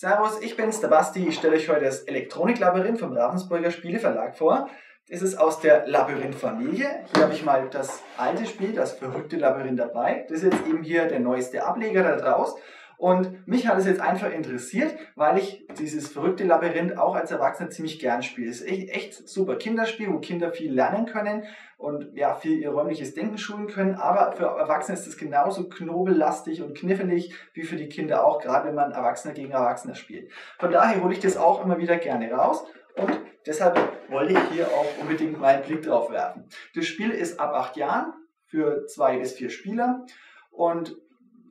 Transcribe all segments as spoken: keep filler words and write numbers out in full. Servus, ich bin's, der Basti. Ich stelle euch heute das Elektroniklabyrinth vom Ravensburger Spieleverlag vor. Das ist aus der Labyrinth-Familie. Hier habe ich mal das alte Spiel, das verrückte Labyrinth, dabei. Das ist jetzt eben hier der neueste Ableger da draus. Und mich hat es jetzt einfach interessiert, weil ich dieses verrückte Labyrinth auch als Erwachsener ziemlich gern spiele. Es ist echt, echt super Kinderspiel, wo Kinder viel lernen können und ja, viel ihr räumliches Denken schulen können. Aber für Erwachsene ist es genauso knobellastig und knifflig wie für die Kinder auch, gerade wenn man Erwachsener gegen Erwachsener spielt. Von daher hole ich das auch immer wieder gerne raus. Und deshalb wollte ich hier auch unbedingt meinen Blick drauf werfen. Das Spiel ist ab acht Jahren für zwei bis vier Spieler und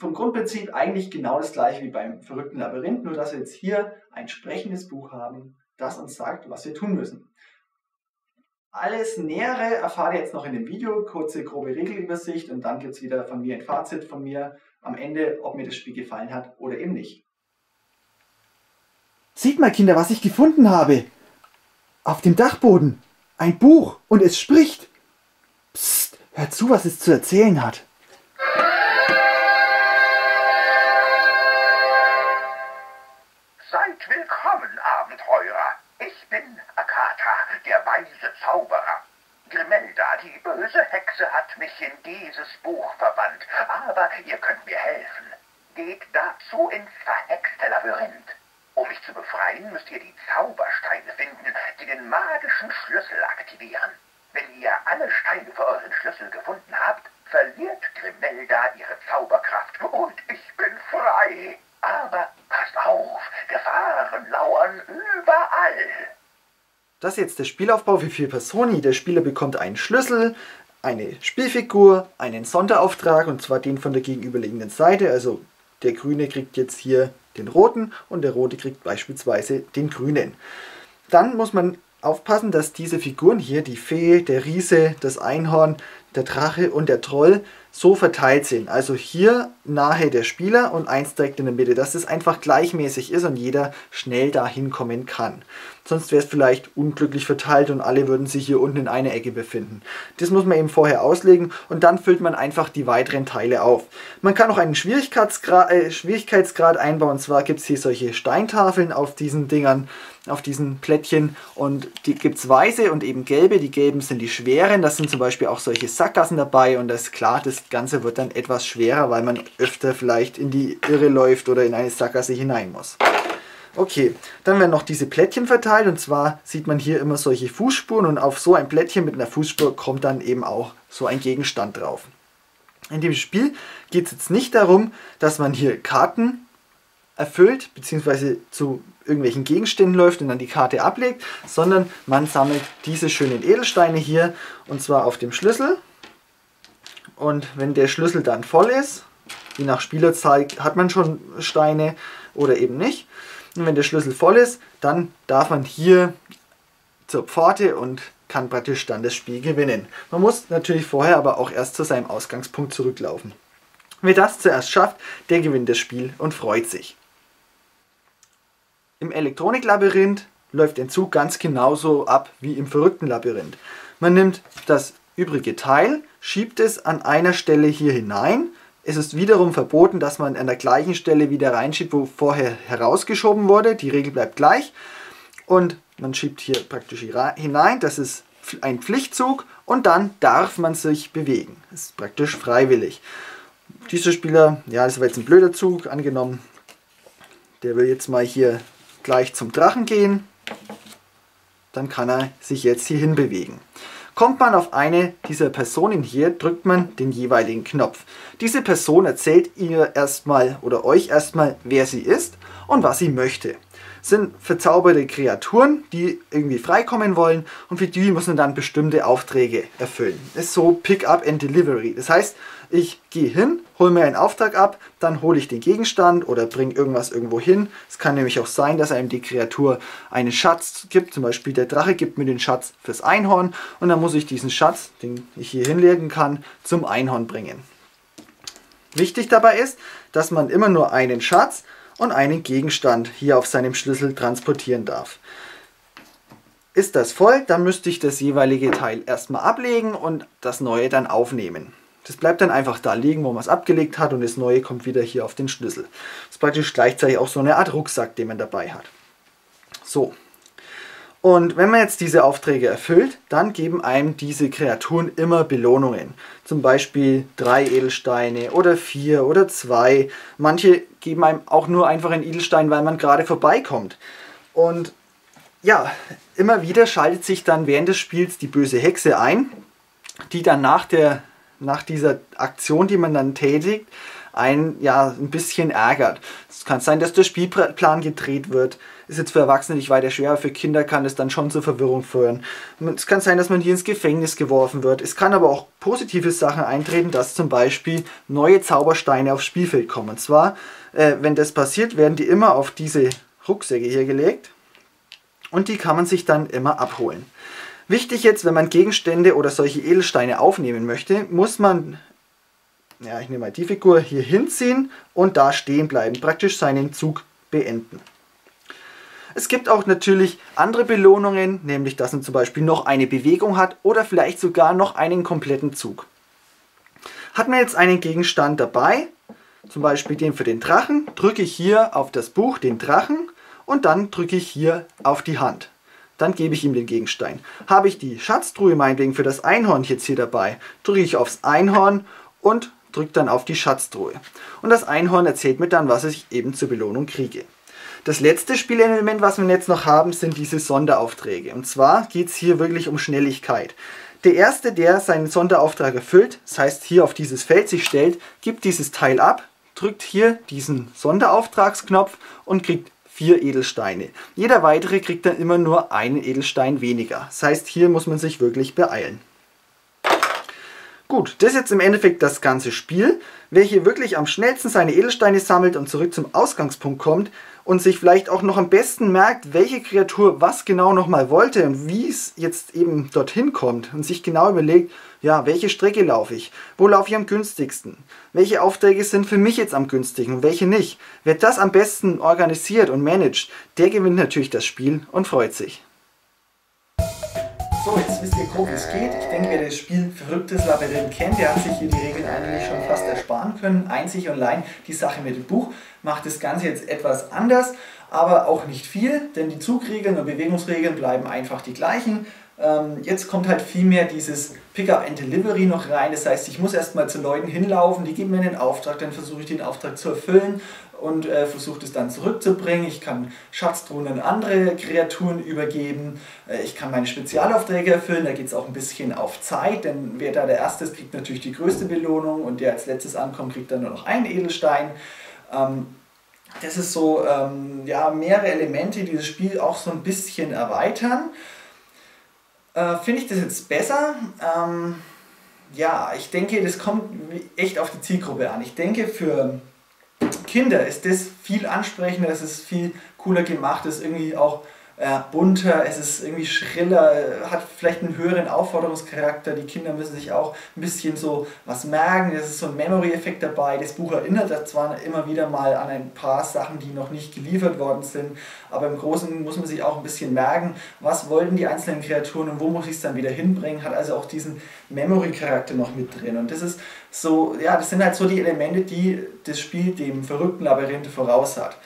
vom Grundprinzip eigentlich genau das gleiche wie beim verrückten Labyrinth, nur dass wir jetzt hier ein sprechendes Buch haben, das uns sagt, was wir tun müssen. Alles Nähere erfahrt ihr jetzt noch in dem Video, kurze grobe Regelübersicht und dann gibt es wieder von mir ein Fazit von mir am Ende, ob mir das Spiel gefallen hat oder eben nicht. Seht mal Kinder, was ich gefunden habe! Auf dem Dachboden! Ein Buch und es spricht! Psst, hört zu, was es zu erzählen hat! Seid willkommen, Abenteurer. Ich bin Akata, der weise Zauberer. Grimelda, die böse Hexe, hat mich in dieses Buch verbannt. Aber ihr könnt mir helfen. Geht dazu ins verhexte Labyrinth. Um mich zu befreien, müsst ihr die Zaubersteine finden, die den magischen Schlüssel aktivieren. Wenn ihr alle Steine für euren Schlüssel gefunden habt, verliert Grimelda ihre Zauberkraft und ich bin frei. Aber passt auf, Gefahren lauern überall. Das ist jetzt der Spielaufbau für vier Personen. Der Spieler bekommt einen Schlüssel, eine Spielfigur, einen Sonderauftrag und zwar den von der gegenüberliegenden Seite. Also der Grüne kriegt jetzt hier den Roten und der Rote kriegt beispielsweise den Grünen. Dann muss man aufpassen, dass diese Figuren hier, die Fee, der Riese, das Einhorn, der Drache und der Troll, so verteilt sind. Also hier nahe der Spieler und eins direkt in der Mitte, dass es einfach gleichmäßig ist und jeder schnell dahin kommen kann. Sonst wäre es vielleicht unglücklich verteilt und alle würden sich hier unten in einer Ecke befinden. Das muss man eben vorher auslegen und dann füllt man einfach die weiteren Teile auf. Man kann auch einen Schwierigkeitsgrad, äh, Schwierigkeitsgrad einbauen. Und zwar gibt es hier solche Steintafeln auf diesen Dingern, auf diesen Plättchen und die gibt es weiße und eben gelbe. Die gelben sind die schweren, das sind zum Beispiel auch solche Sackgassen dabei und das ist klar, das Ganze wird dann etwas schwerer, weil man öfter vielleicht in die Irre läuft oder in eine Sackgasse hinein muss. Okay, dann werden noch diese Plättchen verteilt und zwar sieht man hier immer solche Fußspuren und auf so ein Plättchen mit einer Fußspur kommt dann eben auch so ein Gegenstand drauf. In dem Spiel geht es jetzt nicht darum, dass man hier Karten erfüllt bzw. zu irgendwelchen Gegenständen läuft und dann die Karte ablegt, sondern man sammelt diese schönen Edelsteine hier und zwar auf dem Schlüssel. Und wenn der Schlüssel dann voll ist, je nach Spielerzahl hat man schon Steine oder eben nicht. Und wenn der Schlüssel voll ist, dann darf man hier zur Pforte und kann praktisch dann das Spiel gewinnen. Man muss natürlich vorher aber auch erst zu seinem Ausgangspunkt zurücklaufen. Wer das zuerst schafft, der gewinnt das Spiel und freut sich. Im Elektroniklabyrinth läuft der Zug ganz genauso ab wie im verrückten Labyrinth. Man nimmt das übrige Teil, schiebt es an einer Stelle hier hinein. Es ist wiederum verboten, dass man an der gleichen Stelle wieder reinschiebt, wo vorher herausgeschoben wurde. Die Regel bleibt gleich. Und man schiebt hier praktisch hinein. Das ist ein Pflichtzug. Und dann darf man sich bewegen. Das ist praktisch freiwillig. Dieser Spieler, ja, das war jetzt ein blöder Zug, angenommen. Der will jetzt mal hier gleich zum Drachen gehen. Dann kann er sich jetzt hierhin bewegen. Kommt man auf eine dieser Personen hier, drückt man den jeweiligen Knopf. Diese Person erzählt ihr erstmal oder euch erstmal, wer sie ist und was sie möchte. Es sind verzauberte Kreaturen, die irgendwie freikommen wollen und für die muss man dann bestimmte Aufträge erfüllen. Das ist so Pick up and Delivery. Das heißt, ich gehe hin, hole mir einen Auftrag ab, dann hole ich den Gegenstand oder bringe irgendwas irgendwo hin. Es kann nämlich auch sein, dass einem die Kreatur einen Schatz gibt. Zum Beispiel der Drache gibt mir den Schatz fürs Einhorn und dann muss ich diesen Schatz, den ich hier hinlegen kann, zum Einhorn bringen. Wichtig dabei ist, dass man immer nur einen Schatz und einen Gegenstand hier auf seinem Schlüssel transportieren darf. Ist das voll, dann müsste ich das jeweilige Teil erstmal ablegen und das neue dann aufnehmen. Das bleibt dann einfach da liegen, wo man es abgelegt hat, und das neue kommt wieder hier auf den Schlüssel. Das ist praktisch gleichzeitig auch so eine Art Rucksack, den man dabei hat. So. Und wenn man jetzt diese Aufträge erfüllt, dann geben einem diese Kreaturen immer Belohnungen. Zum Beispiel drei Edelsteine oder vier oder zwei. Manche geben einem auch nur einfach einen Edelstein, weil man gerade vorbeikommt. Und ja, immer wieder schaltet sich dann während des Spiels die böse Hexe ein, die dann nach, der, nach dieser Aktion, die man dann tätigt, einen ja ein bisschen ärgert. Es kann sein, dass der Spielplan gedreht wird. Ist jetzt für Erwachsene nicht weiter schwer, aber für Kinder kann es dann schon zur Verwirrung führen. Es kann sein, dass man hier ins Gefängnis geworfen wird. Es kann aber auch positive Sachen eintreten, dass zum Beispiel neue Zaubersteine aufs Spielfeld kommen. Und zwar, äh, wenn das passiert, werden die immer auf diese Rucksäcke hier gelegt und die kann man sich dann immer abholen. Wichtig jetzt, wenn man Gegenstände oder solche Edelsteine aufnehmen möchte, muss man... Ja, ich nehme mal die Figur hier hinziehen und da stehen bleiben, praktisch seinen Zug beenden. Es gibt auch natürlich andere Belohnungen, nämlich dass man zum Beispiel noch eine Bewegung hat oder vielleicht sogar noch einen kompletten Zug. Hat man jetzt einen Gegenstand dabei, zum Beispiel den für den Drachen, drücke ich hier auf das Buch den Drachen und dann drücke ich hier auf die Hand. Dann gebe ich ihm den Gegenstein. Habe ich die Schatztruhe meinetwegen für das Einhorn jetzt hier dabei, drücke ich aufs Einhorn und drückt dann auf die Schatztruhe. Und das Einhorn erzählt mir dann, was ich eben zur Belohnung kriege. Das letzte Spielelement, was wir jetzt noch haben, sind diese Sonderaufträge. Und zwar geht es hier wirklich um Schnelligkeit. Der Erste, der seinen Sonderauftrag erfüllt, das heißt hier auf dieses Feld sich stellt, gibt dieses Teil ab, drückt hier diesen Sonderauftragsknopf und kriegt vier Edelsteine. Jeder weitere kriegt dann immer nur einen Edelstein weniger. Das heißt, hier muss man sich wirklich beeilen. Gut, das ist jetzt im Endeffekt das ganze Spiel. Wer hier wirklich am schnellsten seine Edelsteine sammelt und zurück zum Ausgangspunkt kommt und sich vielleicht auch noch am besten merkt, welche Kreatur was genau nochmal wollte und wie es jetzt eben dorthin kommt und sich genau überlegt, ja, welche Strecke laufe ich, wo laufe ich am günstigsten, welche Aufträge sind für mich jetzt am günstigsten und welche nicht. Wer das am besten organisiert und managt, der gewinnt natürlich das Spiel und freut sich. So, jetzt wisst ihr grob, wie es geht. Ich denke, wer das Spiel Verrücktes Labyrinth kennt, der hat sich hier die Regeln eigentlich schon fast ersparen können. Einzig und allein die Sache mit dem Buch macht das Ganze jetzt etwas anders, aber auch nicht viel, denn die Zugregeln und Bewegungsregeln bleiben einfach die gleichen. Ähm, jetzt kommt halt viel mehr dieses Pickup and Delivery noch rein. Das heißt, ich muss erstmal zu Leuten hinlaufen, die geben mir einen Auftrag, dann versuche ich den Auftrag zu erfüllen und äh, versucht es dann zurückzubringen. Ich kann Schatztruhen an andere Kreaturen übergeben. Äh, ich kann meine Spezialaufträge erfüllen. Da geht es auch ein bisschen auf Zeit, denn wer da der Erste ist, kriegt natürlich die größte Belohnung und der als letztes ankommt, kriegt dann nur noch einen Edelstein. Ähm, das ist so, ähm, ja, mehrere Elemente, die das Spiel auch so ein bisschen erweitern. Äh, finde ich das jetzt besser? Ähm, ja, ich denke, das kommt echt auf die Zielgruppe an. Ich denke, für Kinder ist das viel ansprechender, es ist viel cooler gemacht, es ist irgendwie auch äh, bunter, es ist irgendwie schriller, hat vielleicht einen höheren Aufforderungscharakter, die Kinder müssen sich auch ein bisschen so was merken, es ist so ein Memory-Effekt dabei, das Buch erinnert da zwar immer wieder mal an ein paar Sachen, die noch nicht geliefert worden sind, aber im Großen muss man sich auch ein bisschen merken, was wollten die einzelnen Kreaturen und wo muss ich es dann wieder hinbringen, hat also auch diesen Memory-Charakter noch mit drin und das ist so, ja, das sind halt so die Elemente, die das Spiel dem verrückten Labyrinth voraus hat.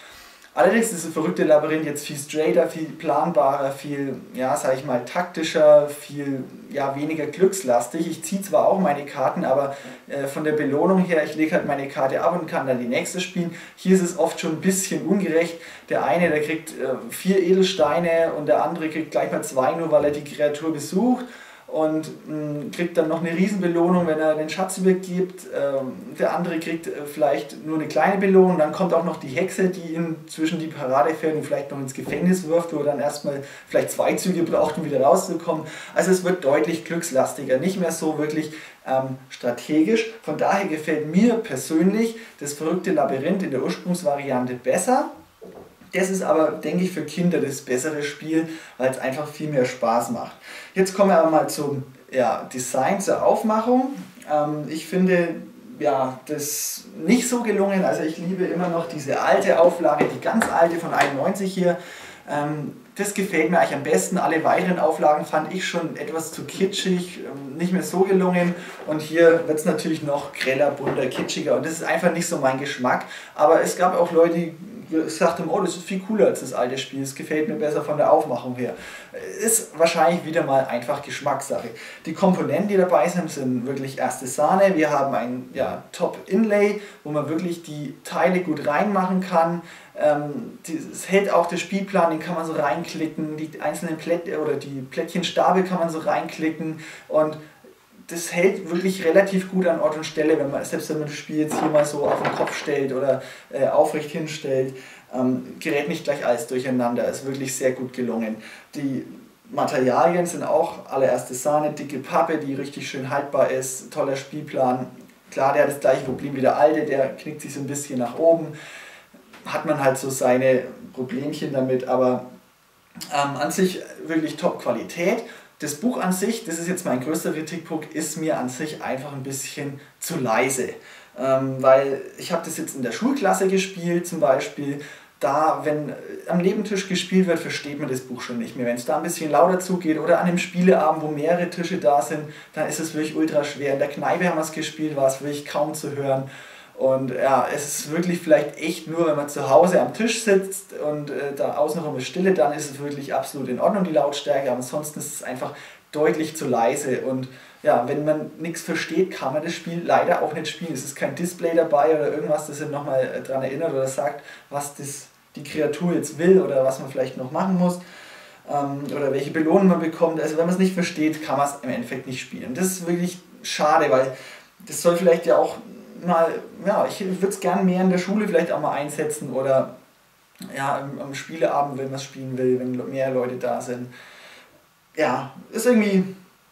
Allerdings ist das verrückte Labyrinth jetzt viel straighter, viel planbarer, viel, ja, sag ich mal, taktischer, viel, ja, weniger glückslastig. Ich ziehe zwar auch meine Karten, aber äh, von der Belohnung her, ich lege halt meine Karte ab und kann dann die nächste spielen. Hier ist es oft schon ein bisschen ungerecht. Der eine, der kriegt äh, vier Edelsteine und der andere kriegt gleich mal zwei, nur weil er die Kreatur besucht. Und mh, kriegt dann noch eine Riesenbelohnung, wenn er den Schatz übergibt. Ähm, der andere kriegt äh, vielleicht nur eine kleine Belohnung. Dann kommt auch noch die Hexe, die ihn zwischen die Parade fährt und vielleicht noch ins Gefängnis wirft, wo er dann erstmal vielleicht zwei Züge braucht, um wieder rauszukommen. Also es wird deutlich glückslastiger, nicht mehr so wirklich ähm, strategisch. Von daher gefällt mir persönlich das verrückte Labyrinth in der Ursprungsvariante besser. Das ist aber, denke ich, für Kinder das bessere Spiel, weil es einfach viel mehr Spaß macht. Jetzt kommen wir aber mal zum, ja, Design, zur Aufmachung. Ähm, ich finde, ja, das nicht so gelungen. Also ich liebe immer noch diese alte Auflage, die ganz alte von einundneunzig hier. Ähm, Das gefällt mir eigentlich am besten. Alle weiteren Auflagen fand ich schon etwas zu kitschig, nicht mehr so gelungen. Und hier wird es natürlich noch greller, bunter, kitschiger. Und das ist einfach nicht so mein Geschmack. Aber es gab auch Leute, die gesagt haben, oh, das ist viel cooler als das alte Spiel. Es gefällt mir besser von der Aufmachung her. Ist wahrscheinlich wieder mal einfach Geschmackssache. Die Komponenten, die dabei sind, sind wirklich erste Sahne. Wir haben ein ja, Top-Inlay, wo man wirklich die Teile gut reinmachen kann. Es hält auch der Spielplan, den kann man so reinklicken, die einzelnen Plättchen oder die Plättchenstapel kann man so reinklicken und das hält wirklich relativ gut an Ort und Stelle, wenn man, selbst wenn man das Spiel jetzt hier mal so auf den Kopf stellt oder äh, aufrecht hinstellt, ähm, gerät nicht gleich alles durcheinander, ist wirklich sehr gut gelungen. Die Materialien sind auch allererste Sahne, dicke Pappe, die richtig schön haltbar ist, toller Spielplan, klar, der hat das gleiche Problem wie der alte, der knickt sich so ein bisschen nach oben. Hat man halt so seine Problemchen damit, aber ähm, an sich wirklich Top-Qualität. Das Buch an sich, das ist jetzt mein größter Kritikpunkt, ist mir an sich einfach ein bisschen zu leise. Ähm, weil ich habe das jetzt in der Schulklasse gespielt zum Beispiel, da, wenn am Nebentisch gespielt wird, versteht man das Buch schon nicht mehr. Wenn es da ein bisschen lauter zugeht oder an einem Spieleabend, wo mehrere Tische da sind, dann ist es wirklich ultra schwer. In der Kneipe haben wir es gespielt, war es wirklich kaum zu hören. Und ja, es ist wirklich vielleicht echt nur, wenn man zu Hause am Tisch sitzt und äh, da außenrum ist Stille, dann ist es wirklich absolut in Ordnung, die Lautstärke, aber ansonsten ist es einfach deutlich zu leise. Und ja, wenn man nichts versteht, kann man das Spiel leider auch nicht spielen. Es ist kein Display dabei oder irgendwas, das ihn nochmal daran erinnert oder sagt, was das, die Kreatur jetzt will oder was man vielleicht noch machen muss ähm, oder welche Belohnung man bekommt. Also wenn man es nicht versteht, kann man es im Endeffekt nicht spielen. Und das ist wirklich schade, weil das soll vielleicht ja auch mal, ja, ich würde es gern mehr in der Schule vielleicht auch mal einsetzen oder ja, am Spieleabend, wenn man es spielen will, wenn mehr Leute da sind. Ja, ist irgendwie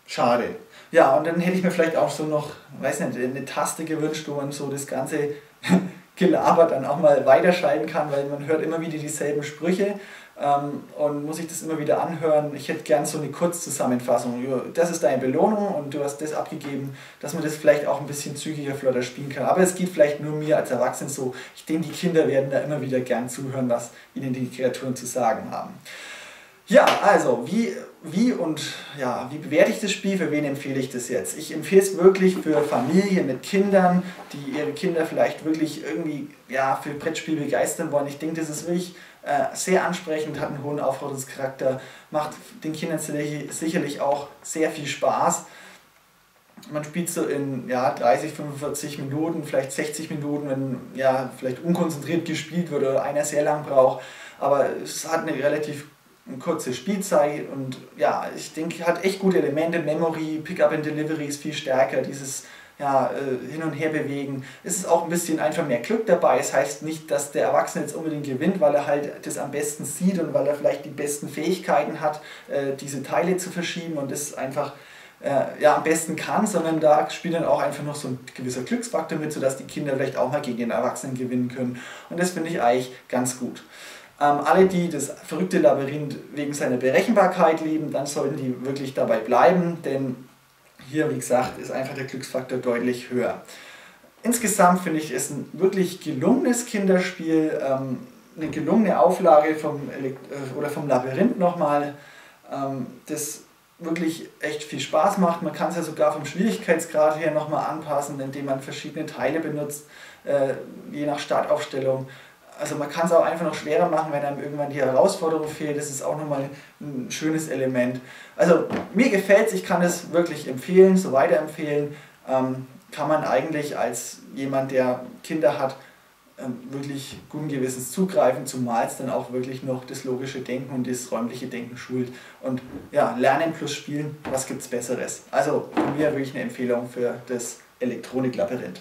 schade. Ja, und dann hätte ich mir vielleicht auch so noch, weiß nicht, eine Taste gewünscht, wo man so das ganze Gelaber dann auch mal weiterschalten kann, weil man hört immer wieder dieselben Sprüche ähm, und muss sich das immer wieder anhören. Ich hätte gern so eine Kurzzusammenfassung. Das ist deine Belohnung und du hast das abgegeben, dass man das vielleicht auch ein bisschen zügiger, flotter spielen kann. Aber es geht vielleicht nur mir als Erwachsenen so. Ich denke, die Kinder werden da immer wieder gern zuhören, was ihnen die Kreaturen zu sagen haben. Ja, also, wie, wie und ja, wie bewerte ich das Spiel, für wen empfehle ich das jetzt? Ich empfehle es wirklich für Familien mit Kindern, die ihre Kinder vielleicht wirklich irgendwie ja, für Brettspiel begeistern wollen. Ich denke, das ist wirklich äh, sehr ansprechend, hat einen hohen Aufforderungscharakter, macht den Kindern sicherlich auch sehr viel Spaß. Man spielt so in ja, dreißig, fünfundvierzig Minuten, vielleicht sechzig Minuten, wenn ja, vielleicht unkonzentriert gespielt wird oder einer sehr lang braucht, aber es hat eine relativ eine kurze Spielzeit und ja, ich denke, hat echt gute Elemente, Memory, Pickup and Delivery ist viel stärker, dieses ja, äh, Hin- und Herbewegen. Es ist auch ein bisschen einfach mehr Glück dabei, es heißt nicht, dass der Erwachsene jetzt unbedingt gewinnt, weil er halt das am besten sieht und weil er vielleicht die besten Fähigkeiten hat, äh, diese Teile zu verschieben und das einfach äh, ja, am besten kann, sondern da spielt dann auch einfach noch so ein gewisser Glücksfaktor mit, sodass die Kinder vielleicht auch mal gegen den Erwachsenen gewinnen können und das finde ich eigentlich ganz gut. Ähm, alle, die das verrückte Labyrinth wegen seiner Berechenbarkeit lieben, dann sollten die wirklich dabei bleiben, denn hier, wie gesagt, ist einfach der Glücksfaktor deutlich höher. Insgesamt finde ich es ein wirklich gelungenes Kinderspiel, ähm, eine gelungene Auflage vom, Elekt oder vom Labyrinth nochmal, ähm, das wirklich echt viel Spaß macht. Man kann es ja sogar vom Schwierigkeitsgrad her nochmal anpassen, indem man verschiedene Teile benutzt, äh, je nach Startaufstellung. Also man kann es auch einfach noch schwerer machen, wenn einem irgendwann die Herausforderung fehlt. Das ist auch nochmal ein schönes Element. Also mir gefällt es, ich kann es wirklich empfehlen, so weiterempfehlen. Ähm, kann man eigentlich als jemand, der Kinder hat, ähm, wirklich guten Gewissens zugreifen, zumal es dann auch wirklich noch das logische Denken und das räumliche Denken schult. Und ja, Lernen plus Spielen, was gibt's Besseres? Also von mir wirklich eine Empfehlung für das Elektroniklabyrinth.